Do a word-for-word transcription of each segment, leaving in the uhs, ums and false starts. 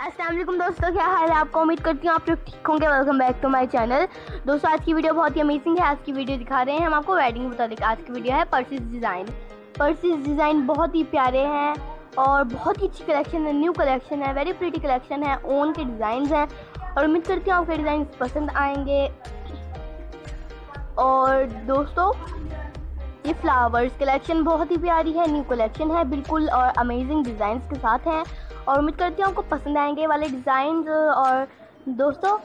अस्सलाम वालेकुम दोस्तों, क्या हाल है आपको। उम्मीद करती हूँ आप लोग ठीक होंगे। Welcome back to my channel. दोस्तों आज की वीडियो बहुत ही अमेजिंग है। आज की वीडियो दिखा रहे हैं हम आपको वेडिंग मुताबिक। आज की वीडियो है पर्सिस डिज़ाइन। पर्सिस डिज़ाइन बहुत ही प्यारे हैं और बहुत ही अच्छी कलेक्शन है, न्यू कलेक्शन है, वेरी प्रीटी कलेक्शन है, ओन के डिज़ाइन हैं और उम्मीद करती हूँ आपके डिज़ाइन पसंद आएँगे। और दोस्तों ये फ्लावर्स कलेक्शन बहुत ही प्यारी है, न्यू कलेक्शन है बिल्कुल और अमेजिंग डिज़ाइंस के साथ हैं और उम्मीद करती हूँ आपको पसंद आएंगे वाले डिज़ाइन। और दोस्तों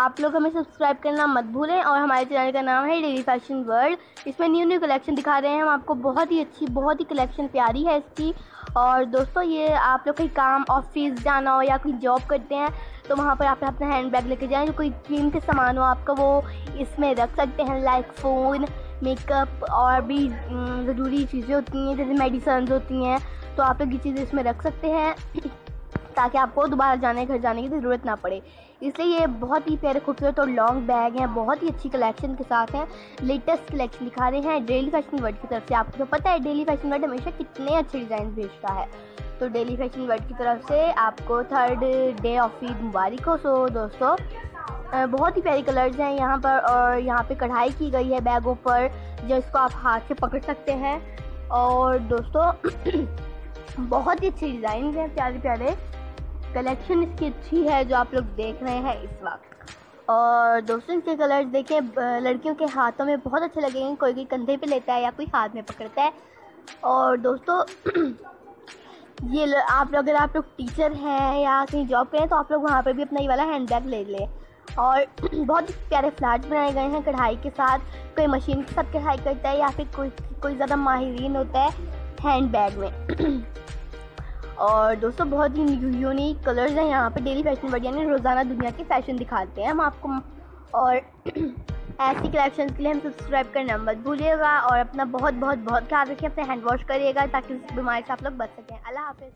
आप लोग हमें सब्सक्राइब करना मत भूलें और हमारे चैनल का नाम है डेली फैशन वर्ल्ड। इसमें न्यू न्यू कलेक्शन दिखा रहे हैं हम आपको, बहुत ही अच्छी, बहुत ही कलेक्शन प्यारी है इसकी। और दोस्तों ये आप लोग कहीं काम, ऑफिस जाना हो या कोई जॉब करते हैं तो वहाँ पर आप अपना हैंड बैग लेके जाएँ, जो कोई कीमती सामान हो आपका वो इसमें रख सकते हैं, लाइक फ़ोन, मेकअप और भी ज़रूरी चीज़ें होती हैं जैसे मेडिसन्स होती हैं, तो आप लोग ये चीज़ें इसमें रख सकते हैं ताकि आपको दोबारा जाने घर जाने की ज़रूरत ना पड़े। इसलिए ये बहुत ही प्यारे खूबसूरत और लॉन्ग बैग हैं, बहुत ही अच्छी कलेक्शन के साथ हैं। लेटेस्ट कलेक्शन दिखा रहे हैं डेली फैशन वर्ल्ड की तरफ से। आपको तो पता है डेली फैशन वर्ल्ड हमेशा कितने अच्छे डिज़ाइन भेजता है, तो डेली फैशन वर्ल्ड की तरफ से आपको थर्ड डे ऑफ ईद मुबारक हो। सो दोस्तों बहुत ही प्यारे कलर्स हैं यहाँ पर और यहाँ पे कढ़ाई की गई है बैगों पर, जिसको आप हाथ से पकड़ सकते हैं। और दोस्तों बहुत ही अच्छे डिज़ाइन हैं, प्यारे प्यारे कलेक्शन इसकी अच्छी है जो आप लोग देख रहे हैं इस वक्त। और दोस्तों इसके कलर्स देखें, लड़कियों के हाथों में बहुत अच्छे लगेंगे, कोई कोई कंधे पे लेता है या कोई हाथ में पकड़ता है। और दोस्तों ये आप लोग, अगर आप लोग टीचर हैं या कहीं जॉब करें तो आप लोग वहाँ पर भी अपना ये वाला हैंड बैग ले लें। और बहुत ही प्यारे फ्लैट्स बनाए गए हैं कढ़ाई के साथ, कोई मशीन के साथ कढ़ाई करता है या फिर कोई कोई ज़्यादा माहिरीन होता है हैंड बैग में। और दोस्तों बहुत ही यूनिक कलर्स हैं यहाँ पे। डेली फैशन वर्ल्ड यानी रोज़ाना दुनिया के फैशन दिखाते हैं हम आपको। और ऐसी कलेक्शन के लिए हम सब्सक्राइब करना मत भूलिएगा और अपना बहुत बहुत बहुत ख्याल रखिए, अपने हैंड वॉश करिएगा ताकि इस बीमारी से आप लोग बच सकें। अल्लाह हाफिज़।